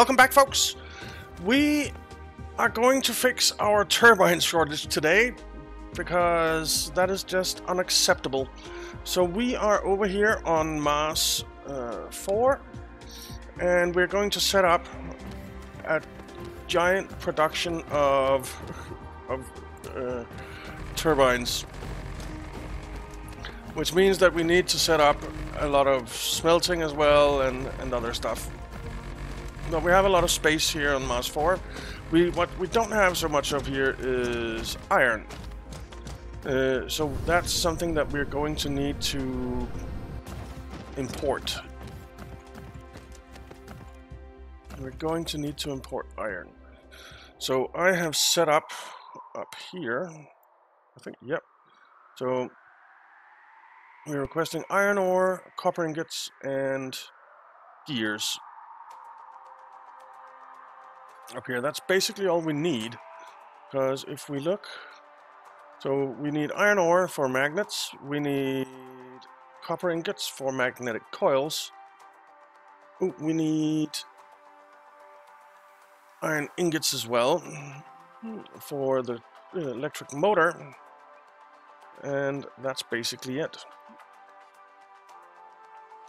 Welcome back, folks. We are going to fix our turbine shortage today because that is just unacceptable. So we are over here on Mars 4, and we're going to set up a giant production of turbines, which means that we need to set up a lot of smelting as well and other stuff. Now, we have a lot of space here on Mars 4. What we don't have so much of here is iron. So that's something that we're going to need to import. We're going to need to import iron. So I have set up here, I think, yep. So we're requesting iron ore, copper ingots, and gears. Up here, that's basically all we need, because if we look, so we need iron ore for magnets, we need copper ingots for magnetic coils. Ooh, we need iron ingots as well for the electric motor, and that's basically it.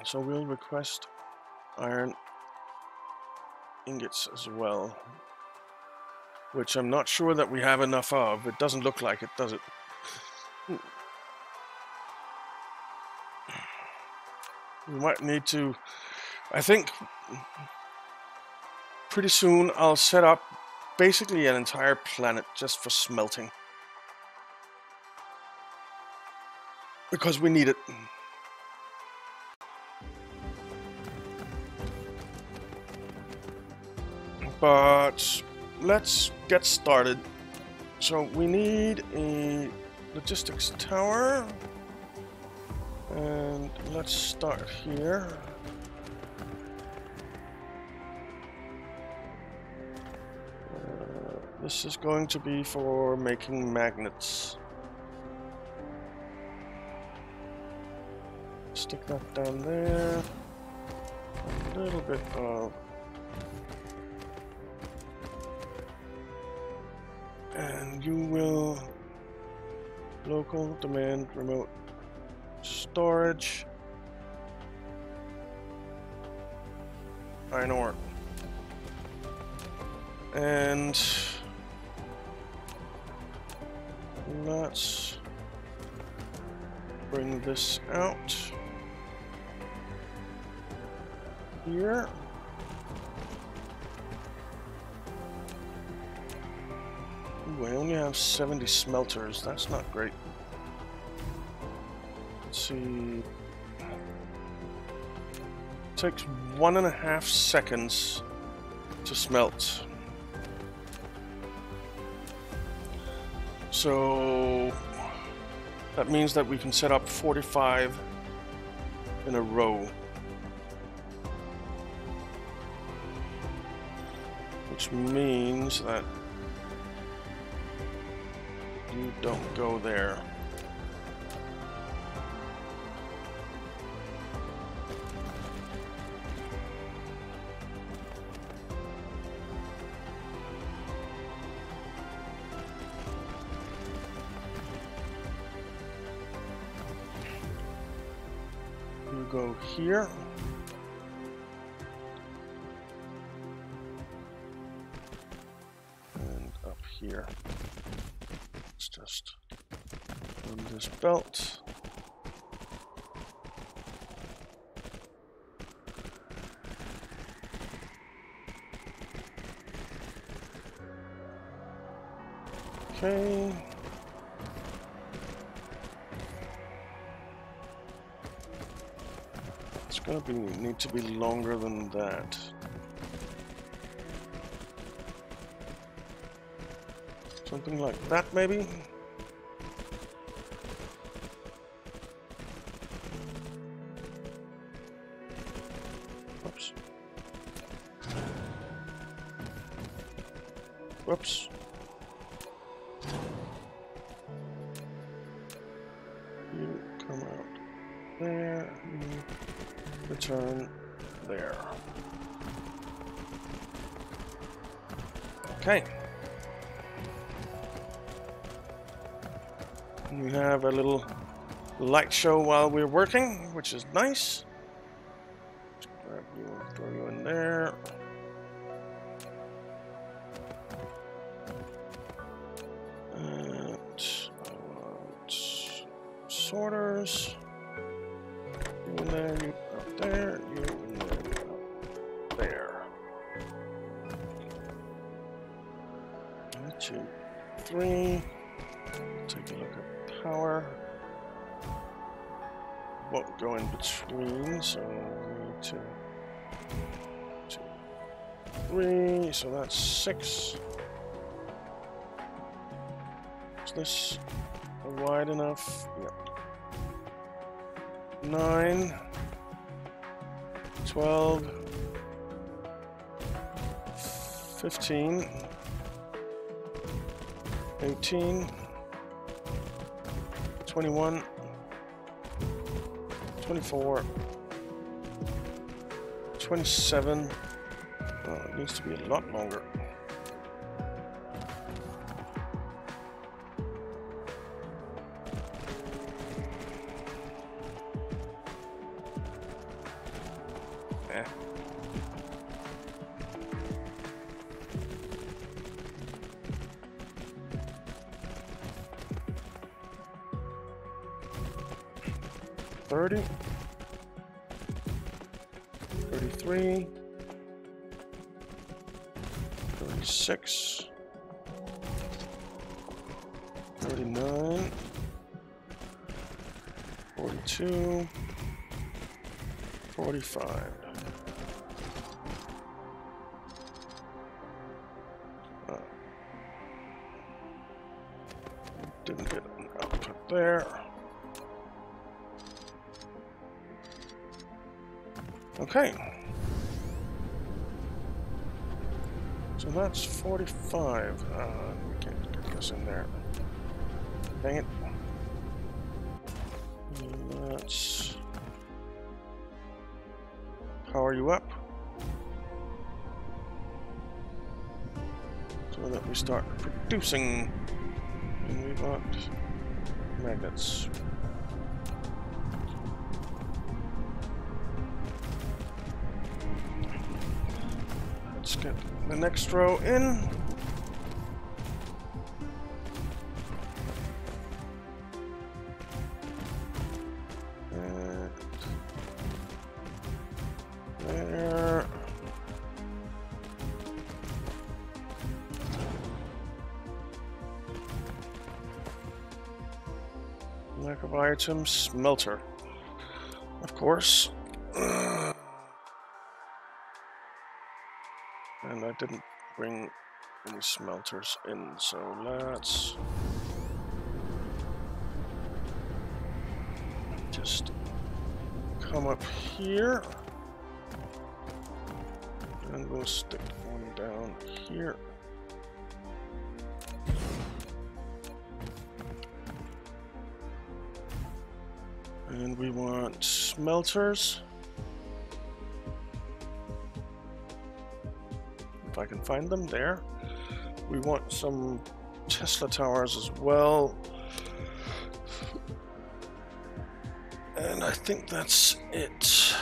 So we'll request iron ingots as well, which I'm not sure that we have enough of. It doesn't look like it, does it? We might need to, I think pretty soon I'll set up basically an entire planet just for smelting, because we need it. But let's get started. So we need a logistics tower, and let's start here. This is going to be for making magnets. Stick that down there. A little bit of you will local demand remote storage iron ore, and let's bring this out here. We only have 70 smelters, that's not great. Let's see. It takes 1.5 seconds to smelt. So that means that we can set up 45 in a row, which means that you don't go there. You go here. And up here. Just on this belt. Okay. It's gonna be need to be longer than that. Something like that, maybe. Whoops. Whoops. You come out there, you return there. Okay. We have a little light show while we're working, which is nice. Just grab you and throw you in there. And I want sorters. You in there, you up there, you in there, you up there. 1, 2, 3. Take a look at power. Won't go in between, so 1, 2, 2, 3, so that's 6. Is this wide enough? Yep. 9, 12, 15, 18, 21, 24, 27. Oh, it needs to be a lot longer. Didn't get an output there. Okay. So that's 45. We can't get this in there. Dang it. Let's power you up so that we start producing. And we got magnets. Let's get the next row in. And there. Lack of item smelter, of course. And I didn't bring any smelters in, so let's just come up here and we'll stick one down here. And we want smelters. If I can find them there. We want some Tesla towers as well. And I think that's it.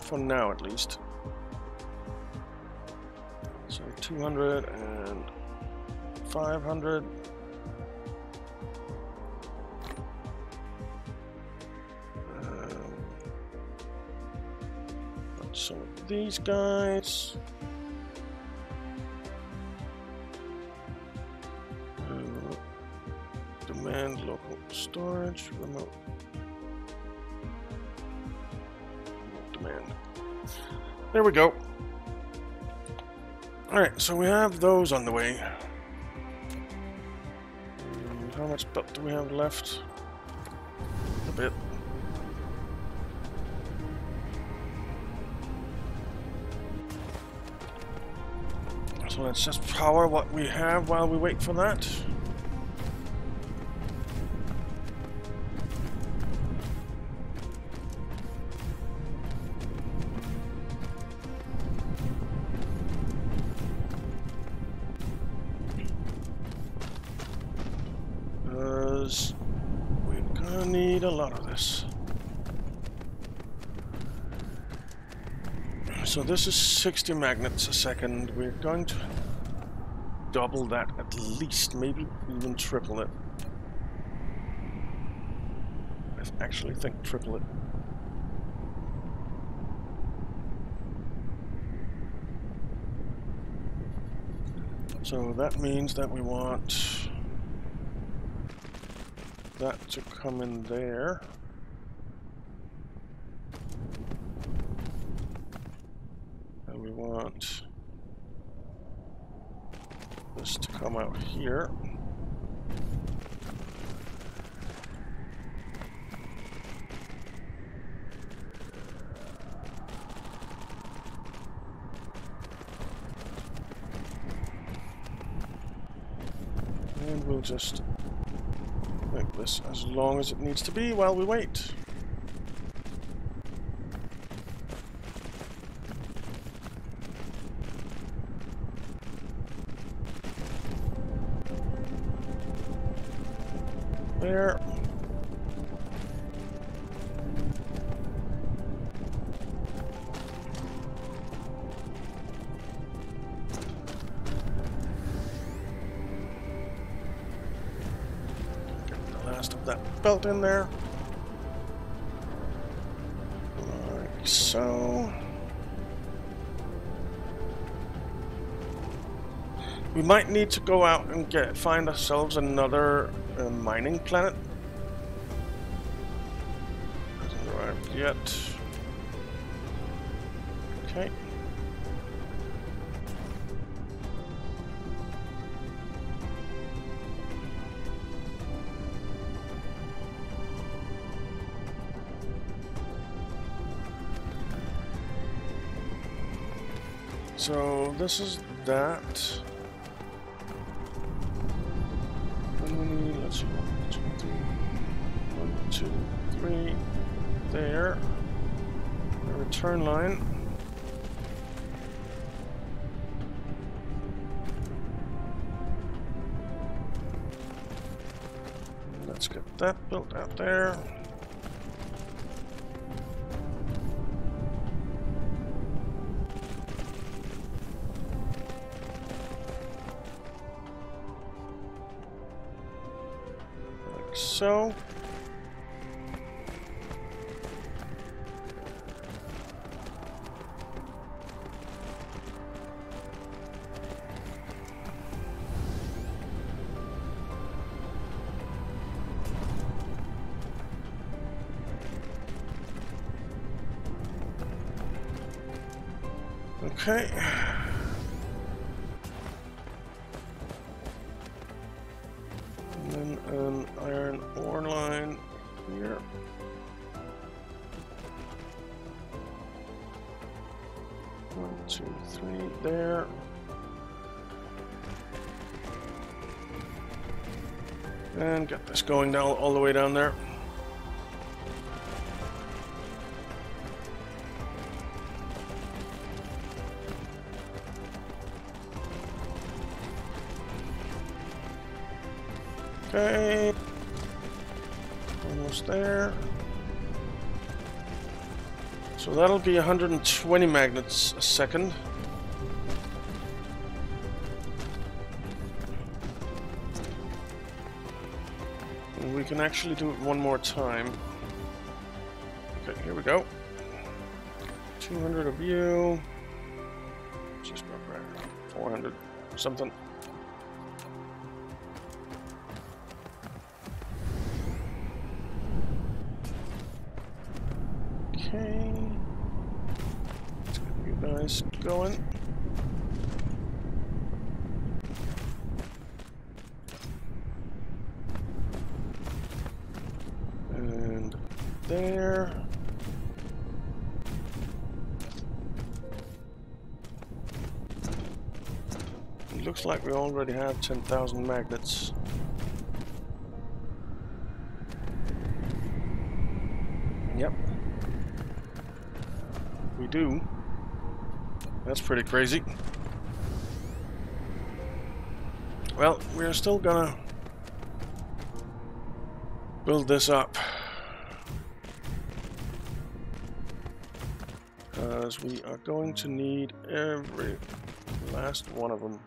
For now, at least. So 200 and 500. Some of these guys, demand local storage, remote demand. There we go. All right, so we have those on the way. And how much belt do we have left? A bit. So let's just power what we have while we wait for that. Gonna need a lot of this. So this is 60 magnets a second. We're going to double that at least, maybe even triple it. I actually think triple it. So that means that we want that to come in there. And we want this to come out here. And we'll just make this as long as it needs to be while we wait. There. Belt in there, like so. We might need to go out and find ourselves another mining planet. Hasn't arrived yet. Okay. So this is that. Then we need, let's see, 1, 2, 3, 1, 2, 3, there. A return line. Let's get that built out there. So, okay. There. And get this going down all the way down there. Okay. Almost there. So that'll be 120 magnets a second. We can actually do it one more time. Okay, here we go. 200 of you. Just about right. 400 something. Okay. Let's get you guys going. There. It looks like we already have 10,000 magnets. Yep. We do. That's pretty crazy. Well, we're still gonna build this up because we are going to need every last one of them.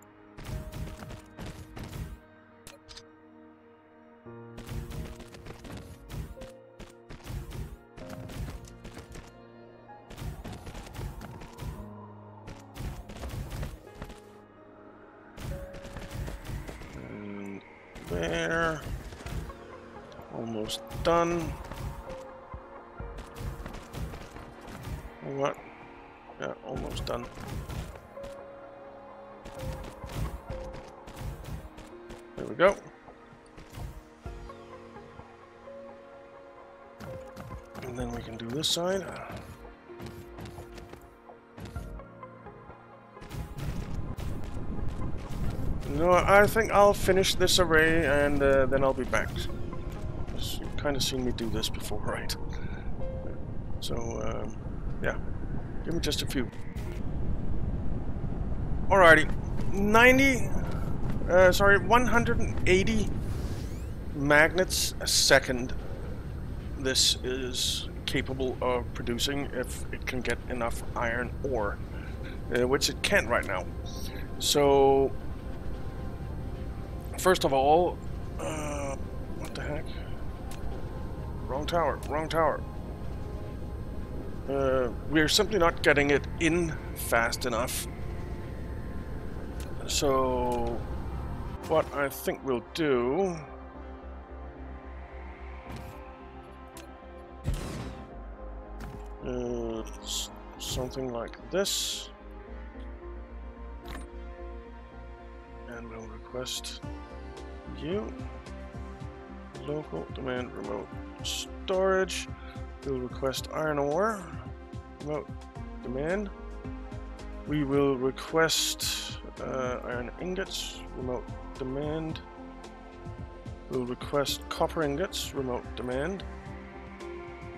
There, almost done. What? Yeah, almost done. There we go. And then we can do this side. No, I think I'll finish this array and then I'll be back. You've kind of seen me do this before, right? So, yeah. Give me just a few. Alrighty. 180 magnets a second this is capable of producing if it can get enough iron ore, which it can't right now. So... first of all, what the heck? Wrong tower, wrong tower. We're simply not getting it in fast enough. So, what I think we'll do... is something like this. And we'll request... you local demand remote storage. We'll request iron ore remote demand. We will request iron ingots remote demand. We'll request copper ingots remote demand,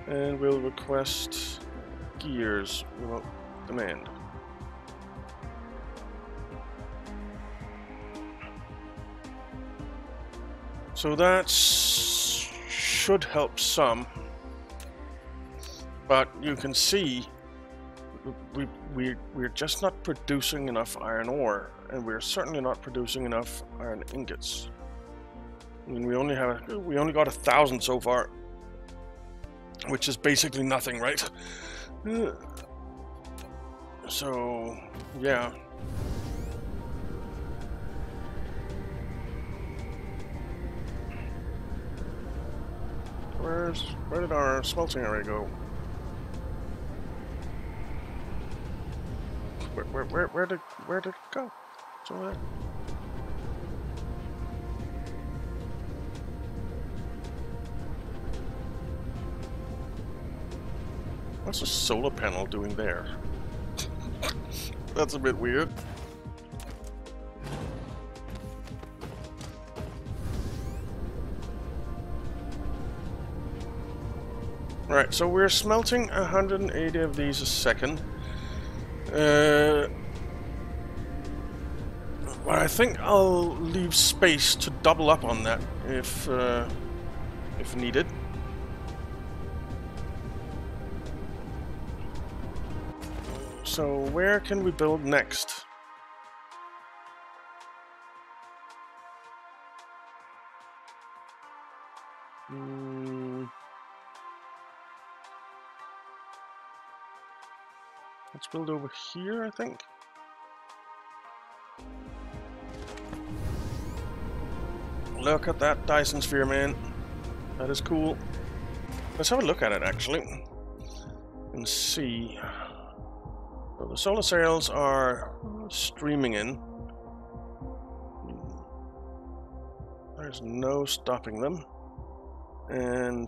and we'll request gears remote demand. So that should help some, but you can see we're just not producing enough iron ore, and we're certainly not producing enough iron ingots. I mean, we only got 1,000 so far, which is basically nothing, right? So yeah. Where did our smelting array go? Where did it go? It's over there. What's a solar panel doing there? That's a bit weird. Right, so we're smelting 180 of these a second. Well, I think I'll leave space to double up on that if needed. So where can we build next? Let's build over here, I think. Look at that Dyson Sphere, man. That is cool. Let's have a look at it, actually. And see. So the solar sails are streaming in. There's no stopping them. And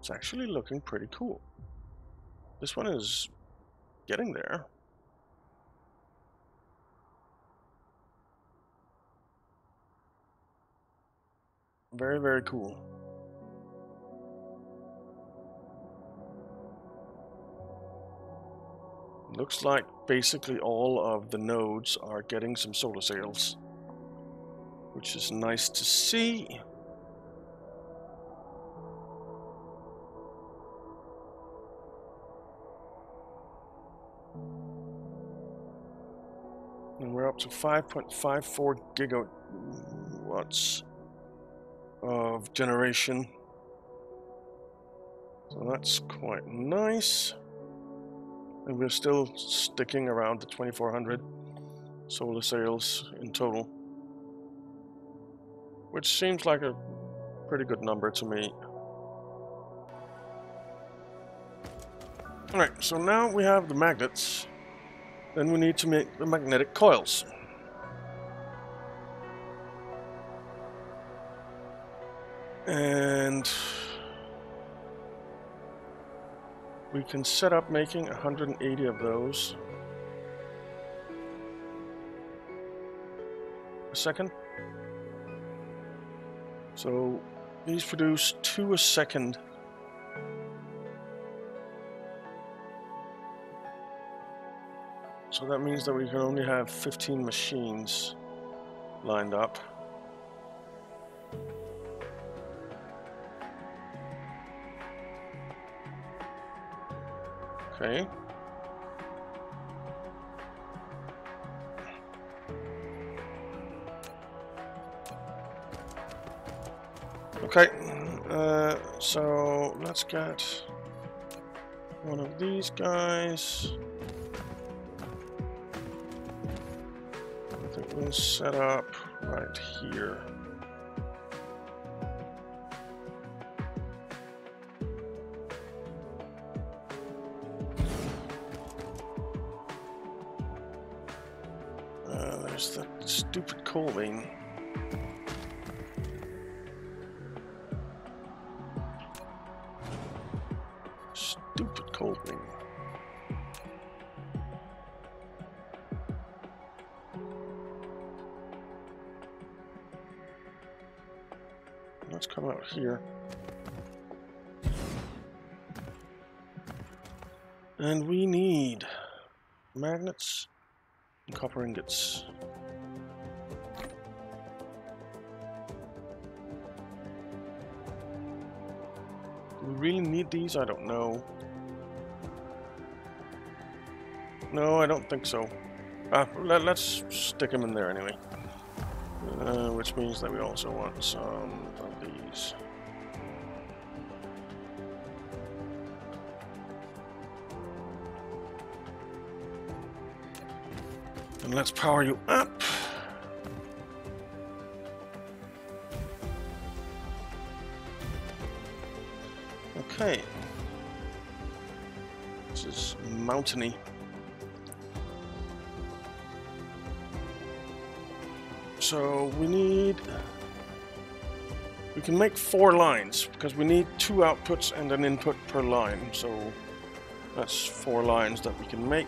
it's actually looking pretty cool. This one is... getting there. Very, very cool. Looks like basically all of the nodes are getting some solar sails, which is nice to see. and we're up to 5.54 gigawatts of generation. So that's quite nice. And we're still sticking around the 2400 solar sails in total, which seems like a pretty good number to me. All right, so now we have the magnets. Then we need to make the magnetic coils. And we can set up making 180 of those a second. So these produce 2 a second. So that means that we can only have 15 machines lined up. Okay. Okay, so let's get one of these guys. I think we'll set up right here. There's that stupid coal vein. Stupid coal vein. Let's come out here. And we need magnets and copper ingots. Do we really need these? I don't know. No, I don't think so. Let's stick them in there anyway. Which means that we also want some of these. And let's power you up. Okay. This is mountainy. So we can make 4 lines, because we need 2 outputs and an input per line. So that's 4 lines that we can make.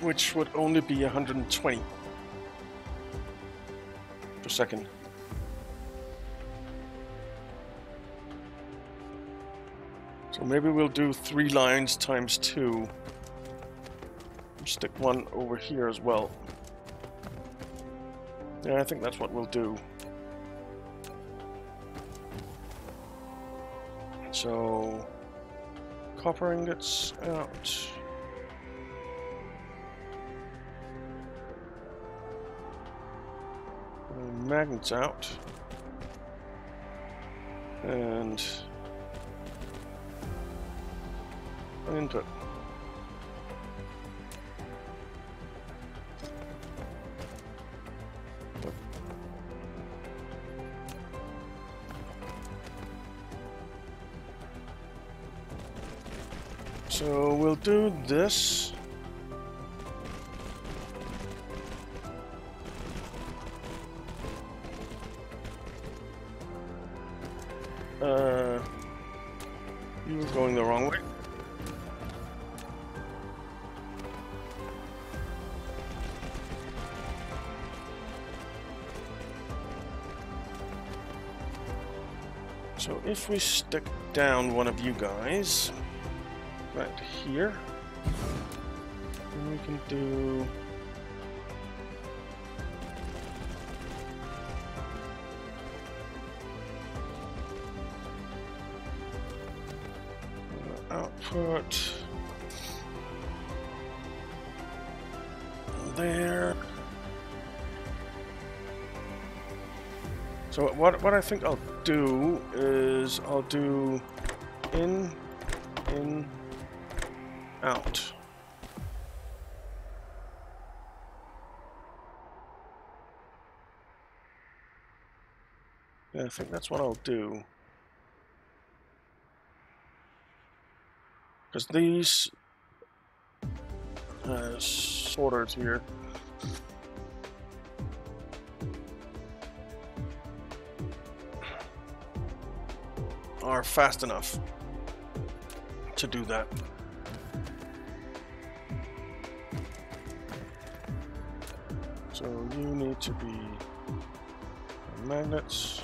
Which would only be 120 per second. So maybe we'll do 3 lines times 2. Stick one over here as well. Yeah, I think that's what we'll do. So, copper ingots out. And magnets out. And an input. So we'll do this. You were going the wrong way. So if we stick down one of you guys right here, and we can do out put there. So what I think I'll do is I'll do in, out. Yeah, I think that's what I'll do. Because these sorters here. Are fast enough to do that. So you need to be magnets,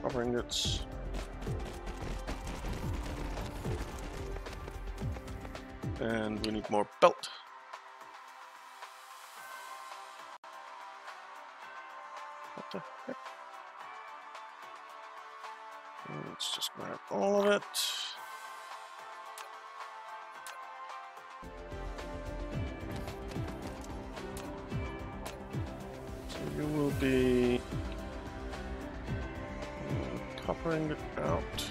copper ingots, and we need more belt. What the heck? Let's just grab all of it. So you will be coppering it out.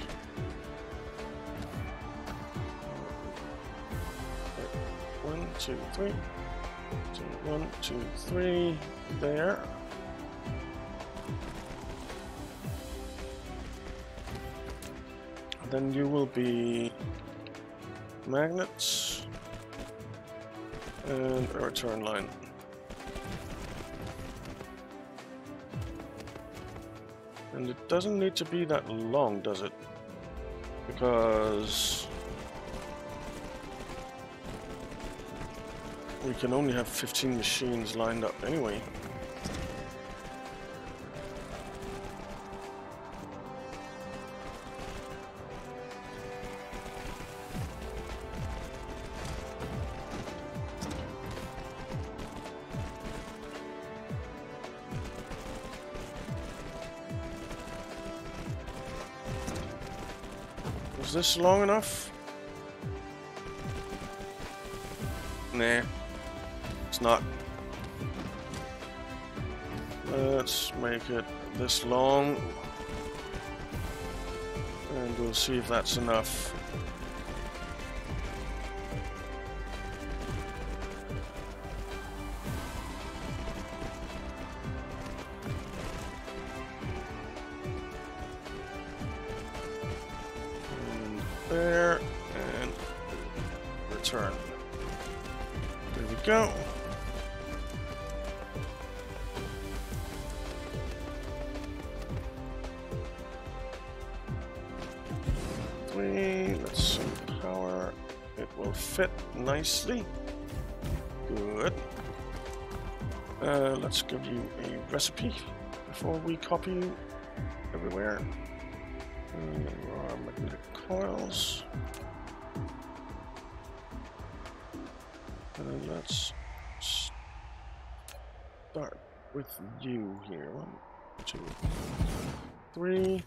Okay. 1, 2, 3. So 1, 2, 3 there. Then you will be magnets and a return line. And it doesn't need to be that long, does it? Because we can only have 15 machines lined up anyway. Is this long enough? Nah, it's not. Let's make it this long, and we'll see if that's enough. There and return. There we go. Three, let's see, power. It will fit nicely. Good. Let's give you a recipe before we copy everywhere. Magnetic coils. And then let's start with you here. 1, 2, 3.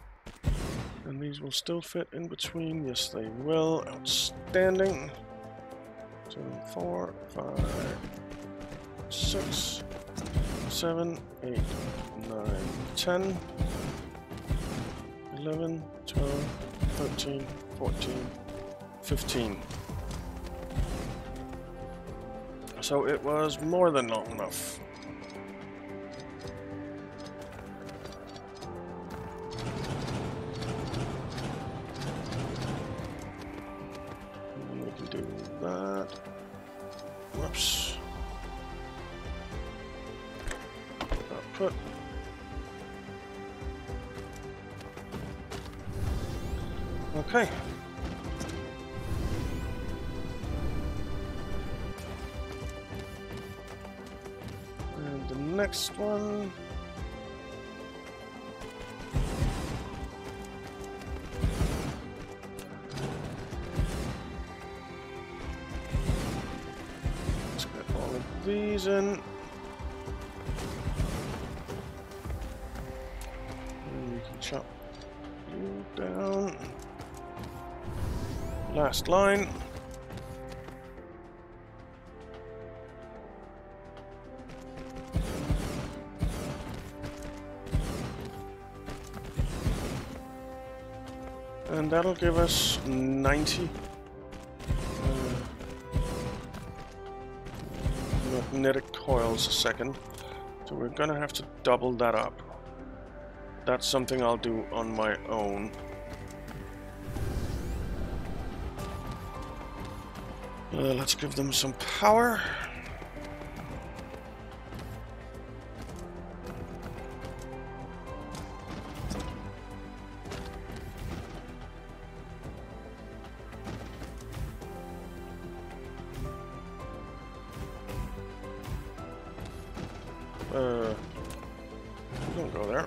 And these will still fit in between. Yes, they will. Outstanding. 2, 4, 5, 6, 7, 8, 9, 10. 11, 12, 13, 14, 15. So it was more than long enough. And we can do that. Whoops. Output. Okay. And the next one. Let's get all of these in. And we can chop you down. Last line. And that'll give us 90 magnetic coils a second. So we're gonna have to double that up. That's something I'll do on my own. Let's give them some power. Don't go there.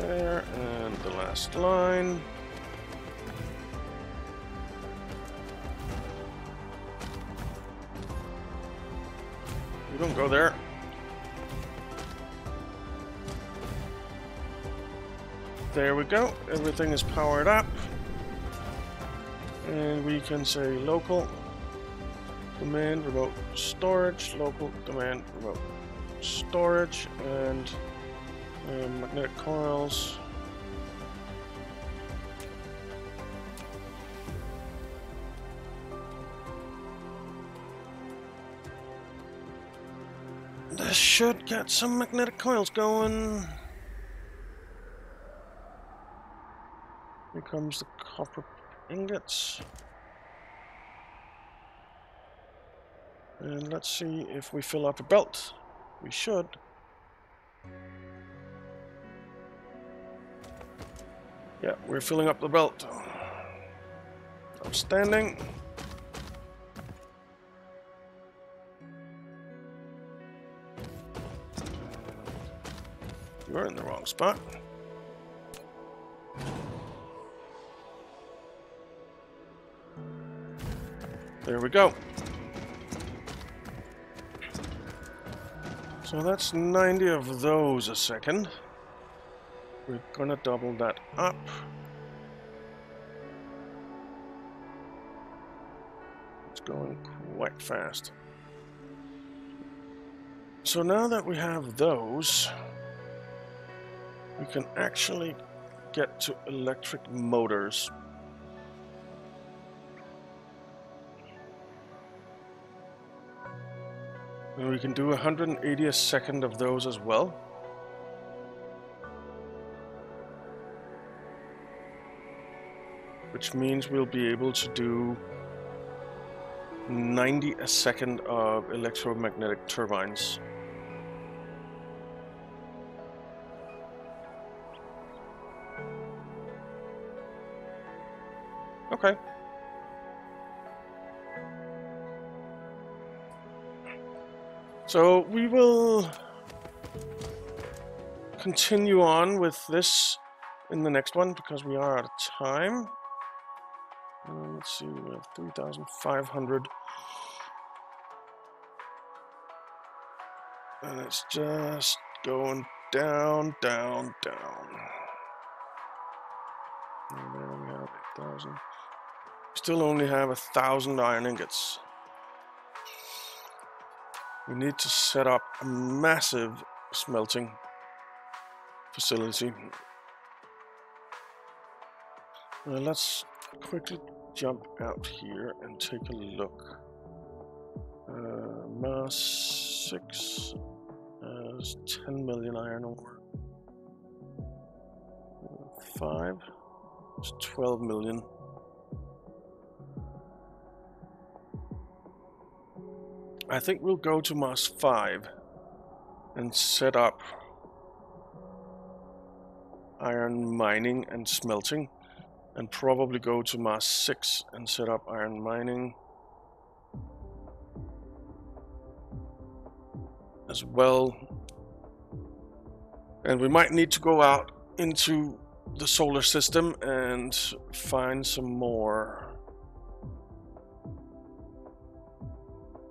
There, and the last line. You don't go there. There we go. Everything is powered up. And we can say local demand remote storage, local demand remote storage, and magnetic coils. This should get some magnetic coils going. Here comes the copper ingots. And let's see if we fill up a belt. We should. Yeah, we're filling up the belt. Outstanding. You're in the wrong spot. There we go. So that's 90 of those a second. We're gonna double that up. It's going quite fast. So now that we have those, we can actually get to electric motors. And we can do 180 a second of those as well. Which means we'll be able to do 90 a second of electromagnetic turbines. Okay. So we will continue on with this in the next one because we are out of time. Let's see, we have 3,500. And it's just going down, down, down. And there we have 8,000. Still only have 1,000 iron ingots. We need to set up a massive smelting facility. Let's quickly jump out here and take a look. Mass 6 has 10 million iron ore. 5 is 12 million. I think we'll go to Mass 5 and set up iron mining and smelting, and probably go to Mass 6 and set up iron mining as well. And we might need to go out into the solar system and find some more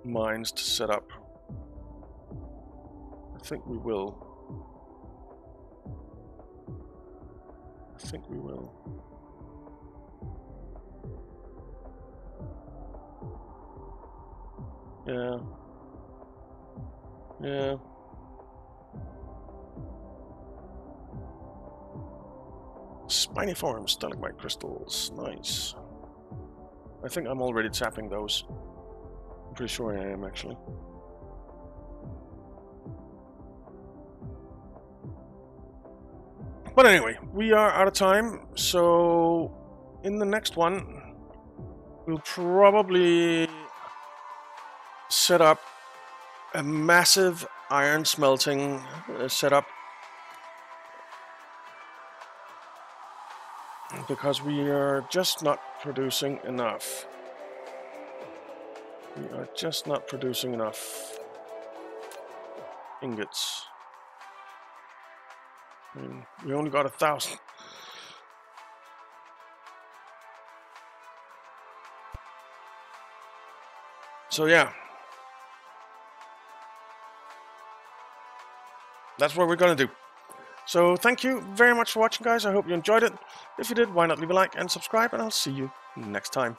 mines to set up. I think we will. I think we will. Yeah. Yeah. Spiniform stalagmite crystals. Nice. I think I'm already tapping those. I'm pretty sure I am, actually. But anyway, we are out of time, so in the next one, we'll probably set up a massive iron smelting setup, because we are just not producing enough. We are just not producing enough ingots. I mean, we only got 1,000. So yeah, that's what we're gonna do. So thank you very much for watching, guys. I hope you enjoyed it. If you did, why not leave a like and subscribe, and I'll see you next time.